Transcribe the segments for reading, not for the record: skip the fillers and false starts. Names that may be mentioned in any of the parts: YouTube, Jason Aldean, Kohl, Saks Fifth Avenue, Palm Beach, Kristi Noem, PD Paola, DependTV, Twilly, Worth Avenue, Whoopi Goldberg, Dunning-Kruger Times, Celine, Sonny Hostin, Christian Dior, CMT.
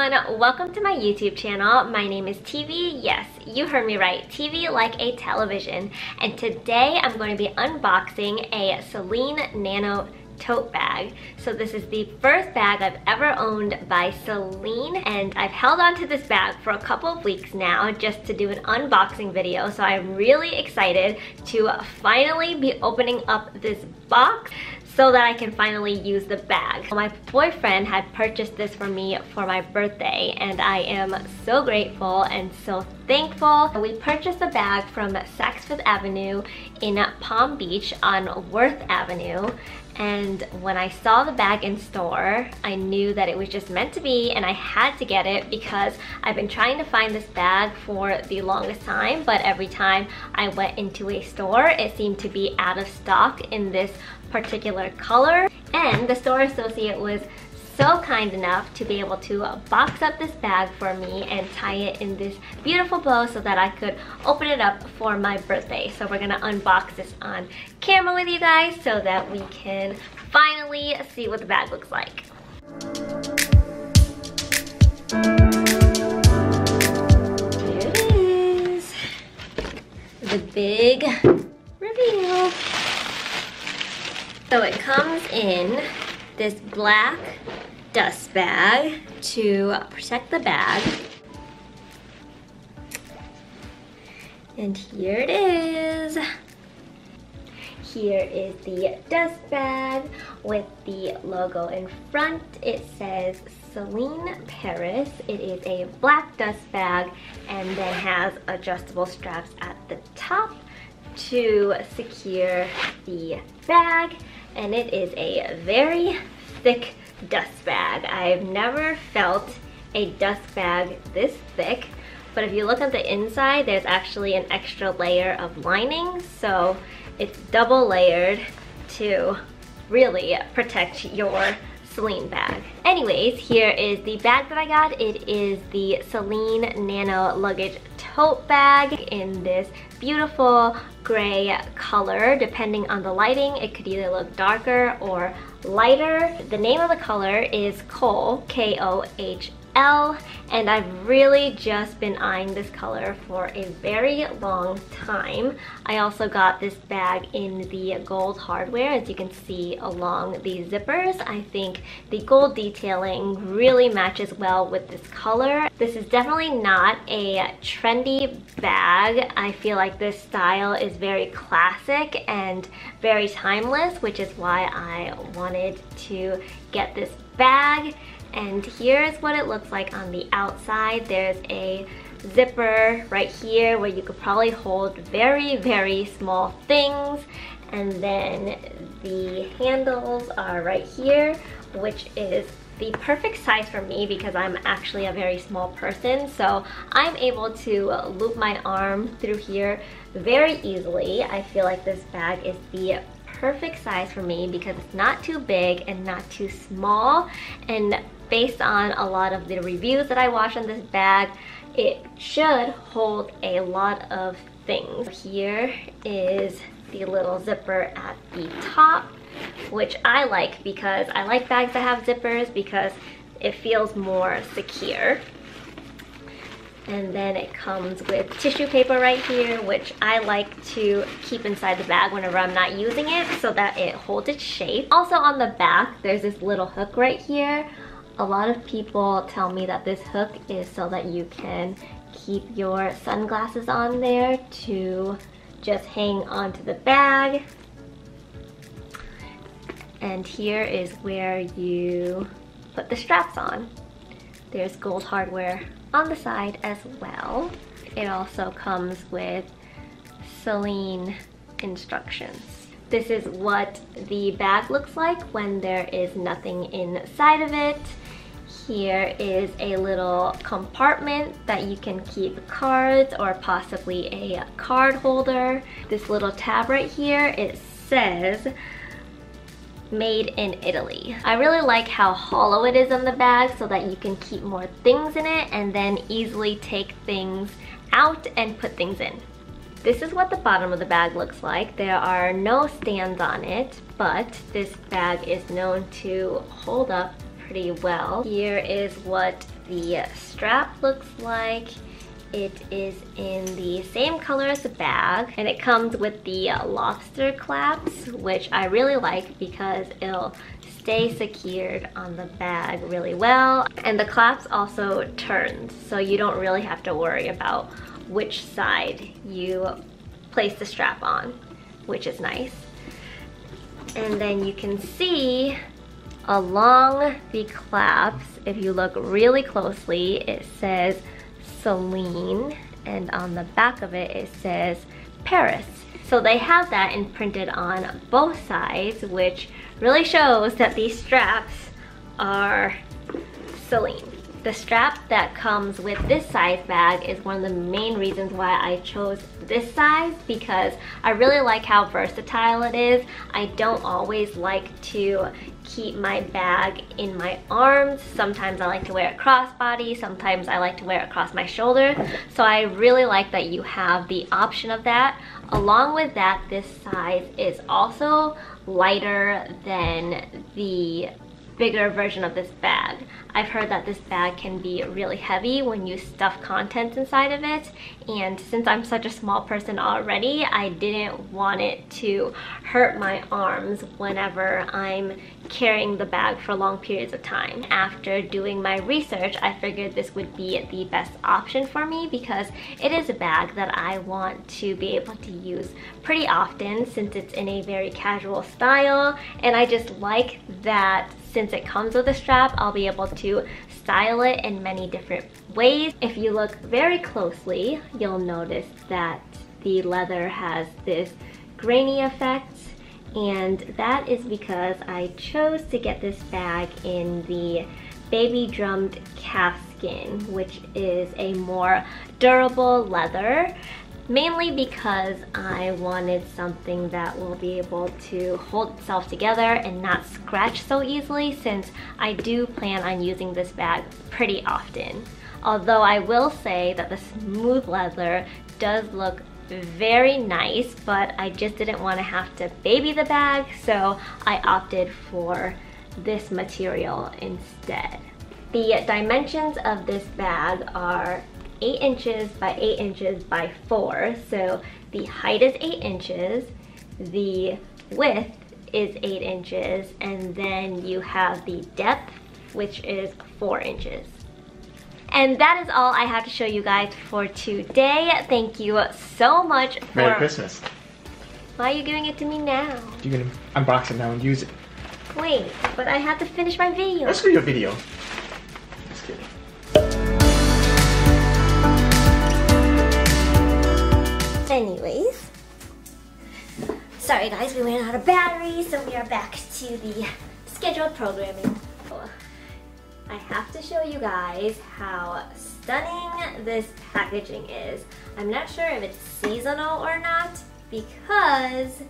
everyone, welcome to my YouTube channel. My name is TV. Yes, you heard me right, TV like a television. And today I'm going to be unboxing a Celine Nano tote bag. So this is the first bag I've ever owned by Celine, and I've held on to this bag for a couple of weeks now just to do an unboxing video. So I'm really excited to finally be opening up this box so that I can finally use the bag. My boyfriend had purchased this for me for my birthday, and I am so grateful and so thankful. We purchased the bag from Saks Fifth Avenue in Palm Beach on Worth Avenue. And when I saw the bag in store, I knew that it was just meant to be, and I had to get it because I've been trying to find this bag for the longest time, but every time I went into a store, it seemed to be out of stock in this particular color. And the store associate was so kind enough to be able to box up this bag for me and tie it in this beautiful bow so that I could open it up for my birthday. So we're gonna unbox this on camera with you guys so that we can finally see what the bag looks like. Here it is, the big reveal. So it comes in this black dust bag to protect the bag. And here it is. Here is the dust bag with the logo in front. It says Celine Paris. It is a black dust bag and then has adjustable straps at the top to secure the bag. And it is a very thick dust bag. I've never felt a dust bag this thick, but if you look at the inside, there's actually an extra layer of lining, so it's double layered to really protect your Celine bag. Anyways, here is the bag that I got. It is the Celine Nano Luggage tote bag in this beautiful gray color. Depending on the lighting, it could either look darker or lighter. The name of the color is Kohl, K-O-H-L, and I've really just been eyeing this color for a very long time. I also got this bag in the gold hardware, as you can see along the zippers. I think the gold detailing really matches well with this color. This is definitely not a trendy bag. I feel like this style is very classic and very timeless, which is why I wanted to get this bag. And here's what it looks like on the outside. There's a zipper right here where you could probably hold very, very small things. And then the handles are right here, which is the perfect size for me because I'm actually a very small person. So I'm able to loop my arm through here very easily. I feel like this bag is the perfect size for me because it's not too big and not too small. And based on a lot of the reviews that I watched on this bag, it should hold a lot of things. Here is the little zipper at the top, which I like because I like bags that have zippers because it feels more secure. And then it comes with tissue paper right here, which I like to keep inside the bag whenever I'm not using it so that it holds its shape. Also on the back, there's this little hook right here. A lot of people tell me that this hook is so that you can keep your sunglasses on there to just hang onto the bag. And here is where you put the straps on. There's gold hardware on the side as well. It also comes with Celine instructions. This is what the bag looks like when there is nothing inside of it. Here is a little compartment that you can keep cards or possibly a card holder. This little tab right here, it says made in Italy. I really like how hollow it is on the bag so that you can keep more things in it and then easily take things out and put things in. This is what the bottom of the bag looks like. There are no stands on it, but this bag is known to hold up pretty well. Here is what the strap looks like. It is in the same color as the bag, and it comes with the lobster clasps, which I really like because it'll stay secured on the bag really well. And the clasp also turns, so you don't really have to worry about which side you place the strap on, which is nice. And then you can see along the clasps, if you look really closely, it says Celine, and on the back of it, it says Paris. So they have that imprinted on both sides, which really shows that these straps are Celine. The strap that comes with this size bag is one of the main reasons why I chose this size, because I really like how versatile it is. I don't always like to keep my bag in my arms. Sometimes I like to wear it crossbody, sometimes I like to wear it across my shoulder. So I really like that you have the option of that. Along with that, this size is also lighter than the bigger version of this bag. I've heard that this bag can be really heavy when you stuff contents inside of it, and since I'm such a small person already, I didn't want it to hurt my arms whenever I'm carrying the bag for long periods of time. After doing my research, I figured this would be the best option for me because it is a bag that I want to be able to use pretty often, since it's in a very casual style, and I just like that since it comes with a strap, I'll be able to style it in many different ways. If you look very closely, you'll notice that the leather has this grainy effect, and that is because I chose to get this bag in the baby drummed calfskin, which is a more durable leather, mainly because I wanted something that will be able to hold itself together and not scratch so easily, since I do plan on using this bag pretty often. Although I will say that the smooth leather does look very nice, but I just didn't want to have to baby the bag, so I opted for this material instead. The dimensions of this bag are 8 inches by 8 inches by 4, so the height is 8 inches, the width is 8 inches, and then you have the depth, which is 4 inches. And that is all I have to show you guys for today. Thank you so much for... Merry Christmas. Why are you giving it to me now? You're gonna unbox it now and use it. Wait, but I have to finish my video. Let's do your video. Just kidding. Anyways, sorry guys, we ran out of battery, so we are back to the scheduled programming. I have to show you guys how stunning this packaging is. I'm not sure if it's seasonal or not because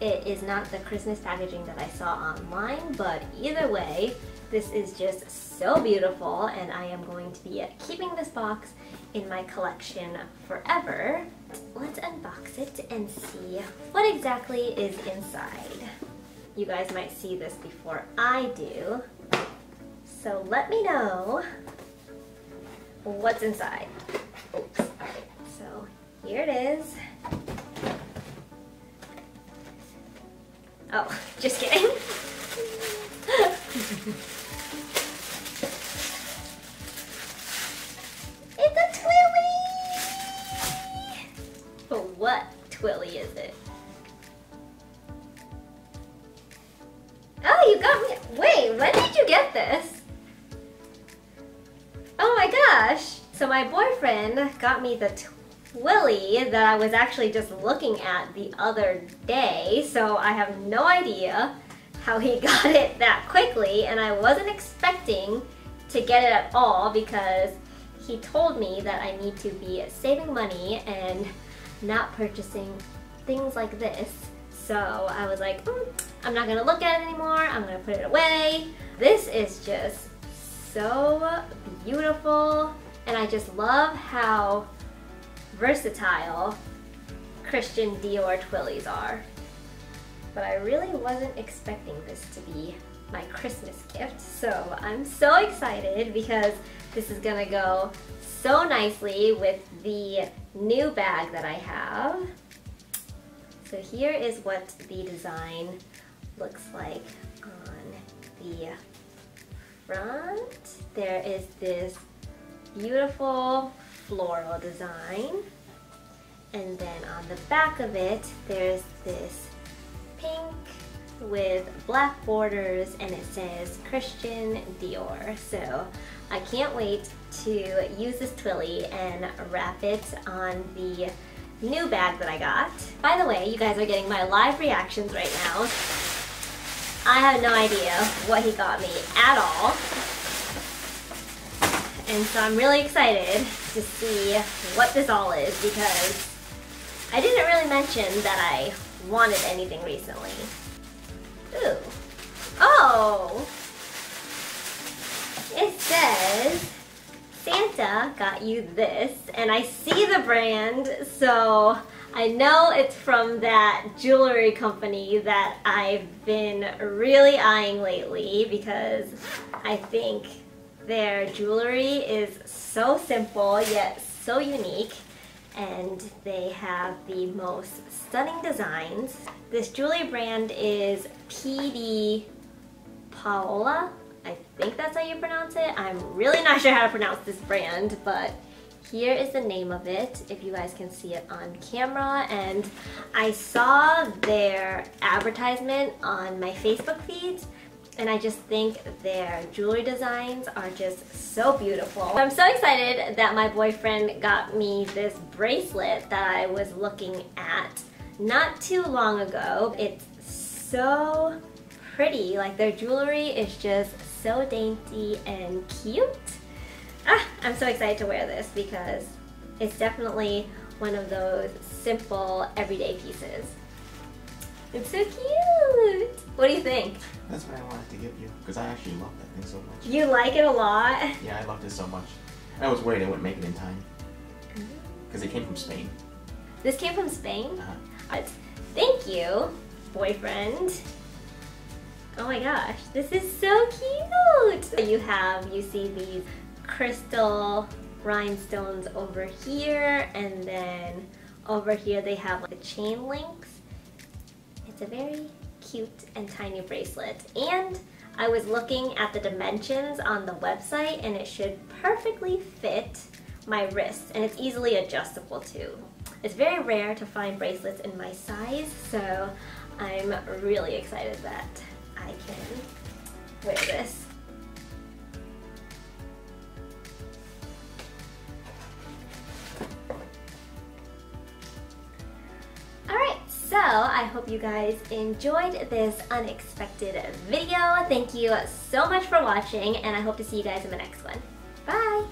it is not the Christmas packaging that I saw online, but either way, this is just so beautiful, and I am going to be keeping this box in my collection forever. Let's unbox it and see what exactly is inside. You guys might see this before I do, so let me know what's inside. Oops, all right, so here it is. Oh, just kidding. It's a Twilly! But what Twilly is it? Oh, you got me. Wait, when did you get this? Oh my gosh. So my boyfriend got me the Twilly that I was actually just looking at the other day, so I have no idea how he got it that quickly, and I wasn't expecting to get it at all because he told me that I need to be saving money and not purchasing things like this. So I was like, I'm not gonna look at it anymore, I'm gonna put it away. This is just so beautiful, and I just love how versatile Christian Dior Twillys are. But I really wasn't expecting this to be my Christmas gift. So I'm so excited because this is gonna go so nicely with the new bag that I have. So here is what the design looks like on the front. There is this beautiful floral design, and then on the back of it there's this pink with black borders, and it says Christian Dior. So I can't wait to use this Twilly and wrap it on the new bag that I got. By the way, you guys are getting my live reactions right now. I have no idea what he got me at all. And so I'm really excited to see what this all is, because I didn't really mention that I wanted anything recently. Ooh. Oh! It says, Santa got you this, and I see the brand, so I know it's from that jewelry company that I've been really eyeing lately, because I think their jewelry is so simple yet so unique, and they have the most stunning designs. This jewelry brand is PD Paola. I think that's how you pronounce it. I'm really not sure how to pronounce this brand, but here is the name of it, if you guys can see it on camera. And I saw their advertisement on my Facebook feed, and I just think their jewelry designs are just so beautiful. I'm so excited that my boyfriend got me this bracelet that I was looking at not too long ago. It's so pretty, like their jewelry is just so dainty and cute. Ah, I'm so excited to wear this because it's definitely one of those simple everyday pieces. It's so cute! What do you think? That's what I wanted to give you, because I actually love that thing so much. You like it a lot? Yeah, I loved it so much. I was worried I wouldn't make it in time, because it came from Spain. This came from Spain? Uh-huh. Thank you, boyfriend. Oh my gosh, this is so cute! You see these crystal rhinestones over here, and then over here they have like the chain links. It's a very cute and tiny bracelet, and I was looking at the dimensions on the website, and it should perfectly fit my wrist, and it's easily adjustable too. It's very rare to find bracelets in my size, so I'm really excited that I can wear this. Alright, so I hope you guys enjoyed this unexpected video. Thank you so much for watching, and I hope to see you guys in the next one. Bye!